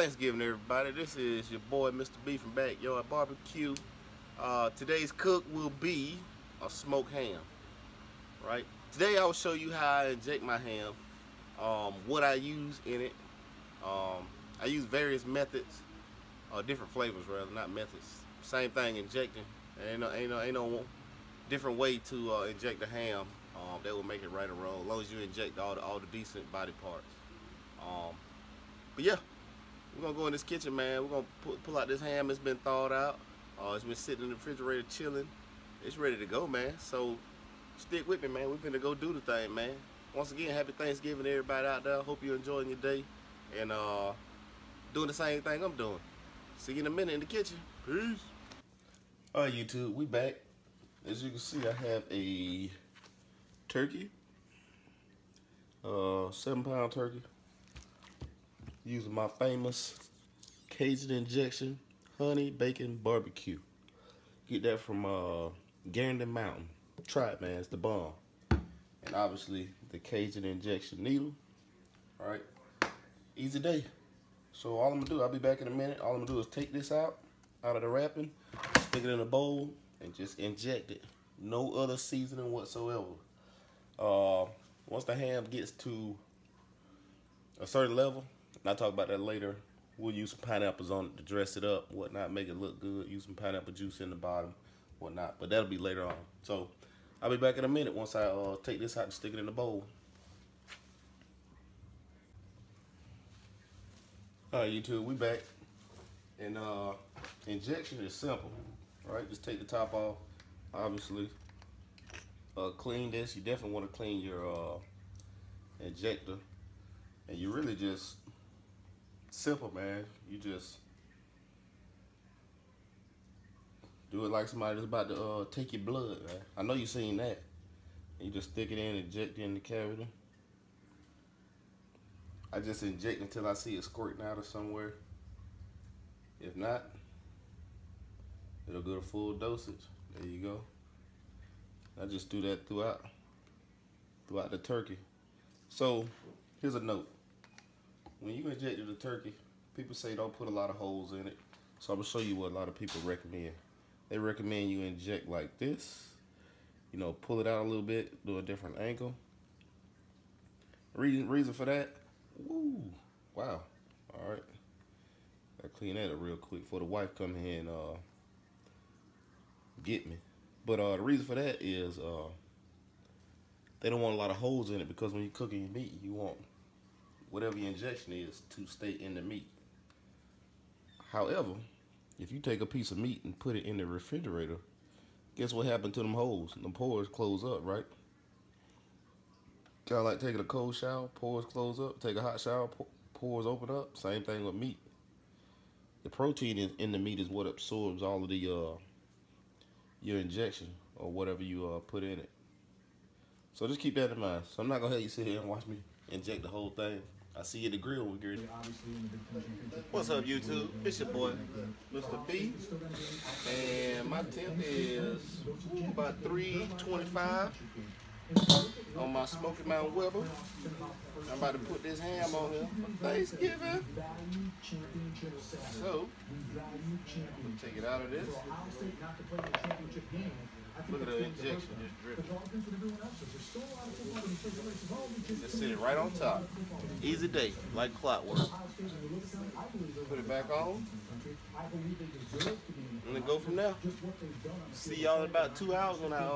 Thanksgiving, everybody. This is your boy Mr. Beef from Backyard Barbecue. Today's cook will be a smoked ham. Right? Today I will show you how I inject my ham, what I use in it. I use various methods, or different flavors rather, not methods. Same thing injecting. Ain't no different way to inject the ham that will make it right or wrong, as long as you inject all the decent body parts. But yeah, we're gonna go in this kitchen, man. We're gonna pull out this ham. It's been thawed out. It's been sitting in the refrigerator chilling. It's ready to go, man. So stick with me, man. We're finna go do the thing, man. Once again, happy Thanksgiving to everybody out there. Hope you're enjoying your day and doing the same thing I'm doing. See you in a minute in the kitchen. Peace. All right, YouTube, we back. As you can see, I have a turkey, 7-pound turkey. Using my famous Cajun injection, honey bacon barbecue. Get that from Gander Mountain. Try it, man. It's the bomb. And obviously the Cajun injection needle. All right, easy day. So all I'm gonna do, I'll be back in a minute. All I'm gonna do is take this out of the wrapping, stick it in a bowl, and just inject it. No other seasoning whatsoever. Once the ham gets to a certain level, and I'll talk about that later, we'll use some pineapples on it to dress it up, whatnot, make it look good, use some pineapple juice in the bottom, whatnot, but that'll be later on. So I'll be back in a minute once I take this out and stick it in the bowl. All right, YouTube, we back. And injection is simple, right? Just take the top off, obviously. Clean this. You definitely want to clean your injector. And you really just... simple, man. You just do it like somebody that's about to take your blood, man. I know you seen that. You just stick it in, inject it in the cavity. I just inject until I see it squirting out of somewhere. If not, it'll go to full dosage. There you go. I just do that throughout the turkey. So here's a note. When you inject the turkey, people say don't put a lot of holes in it. So I'm gonna show you what a lot of people recommend. They recommend you inject like this. You know, pull it out a little bit, do a different angle. Reason for that, woo, wow, all right. I clean that up real quick before the wife come here and get me. But the reason for that is they don't want a lot of holes in it because when you're cooking your meat, you want whatever your injection is to stay in the meat. However, if you take a piece of meat and put it in the refrigerator, guess what happened to them holes? The pores close up, right? Kind of like taking a cold shower, pores close up. Take a hot shower, pores open up. Same thing with meat. The protein in the meat is what absorbs all of the your injection or whatever you put in it. So just keep that in mind. So I'm not gonna have you sit here and watch me inject the whole thing. I see you at the grill with Gertie. What's up, YouTube? It's your boy, Mr. B. And my temp is about 325 on my Smoky Mountain Weber. I'm about to put this ham on here for Thanksgiving. So, I'm gonna take it out of this. Look at the injection just dripping. Just sit it right on top. Easy day, like clockwork. Put it back on. And then go from there. See y'all in about 2 hours when I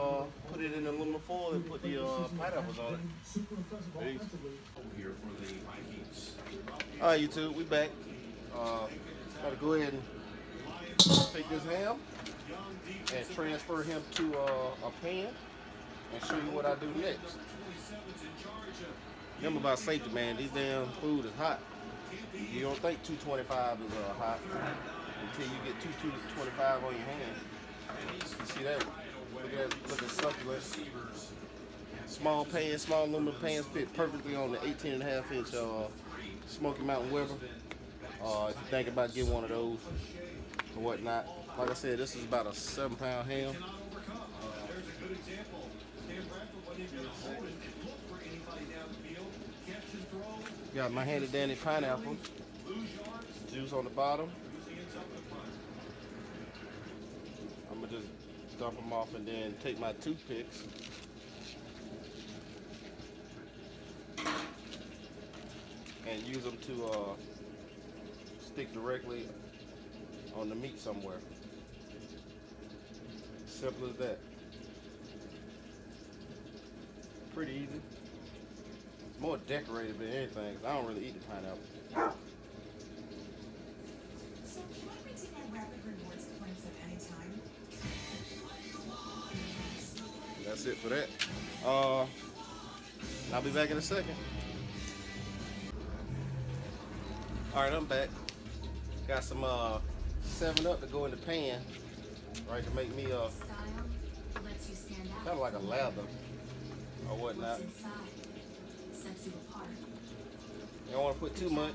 put it in aluminum foil and put the pineapples on it. Peace. All right, YouTube, we back. Gotta go ahead and take this ham and transfer him to a pan and show you what I do next. Remember about safety, man. These damn food is hot. You don't think 225 is hot until you get 225 on your hand. You see that? Look at succulent. Small pan, small aluminum pans fit perfectly on the 18.5-inch Smoky Mountain Weber. If you think about getting one of those or whatnot. Like I said, this is about a 7-pound ham. Got my handy dandy pineapple. juice on the bottom. I'm gonna just dump them off and then take my toothpicks. And use them to stick directly on the meat somewhere. Simple as that. Pretty easy. It's more decorative than anything, because I don't really eat the pineapple. So can I redeem my rapid rewards points at any time? That's it for that. I'll be back in a second. Alright, I'm back. Got some 7-Up to go in the pan, right, to make me kind of like a lather or whatnot. You don't want to put too much,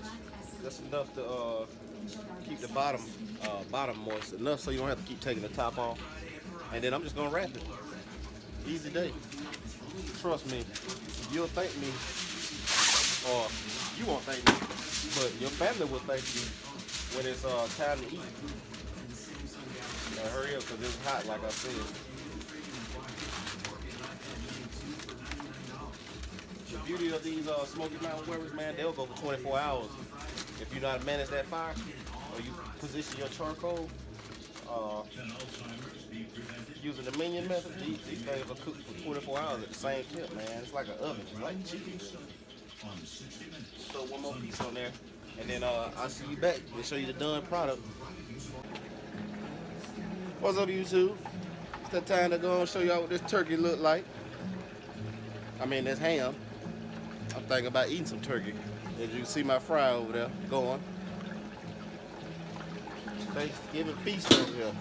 just enough to keep the bottom moist, enough so you don't have to keep taking the top off. And then I'm just gonna wrap it. Easy day. Trust me, you'll thank me, or you won't thank me, but your family will thank you when it's time to eat. Now hurry up, because it's hot, like I said. The beauty of these Smoky Mountain Webers, man, they'll go for 24 hours. If you know how to manage that fire, or you position your charcoal, using the minion method, these things will cook for 24 hours at the same tip, man. It's like an oven, it's like chicken. Throw one more piece on there, and then I'll see you back and show you the done product. What's up, YouTube? It's that time to go and show y'all what this turkey look like. I mean, this ham. I'm thinking about eating some turkey. As you can see, my fry over there going. Thanksgiving feast over here.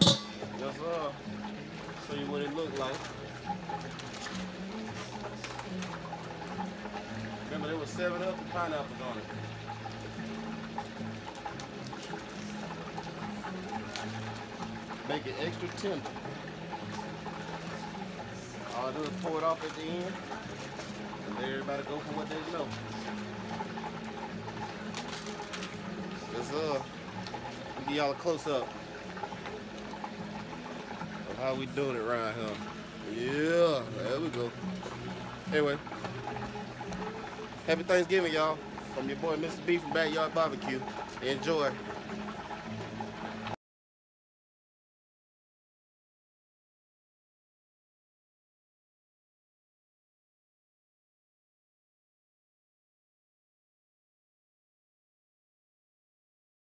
Yes, sir. Show you what it look like. Remember, there was 7-Up and pineapples on it. Make it extra tender. All I do is pour it off at the end and let everybody go for what they know. Let's give y'all a close-up of how we doing it right here. Yeah, there we go. Anyway. Happy Thanksgiving, y'all, from your boy Mr. Beef from Backyard Barbecue. Enjoy.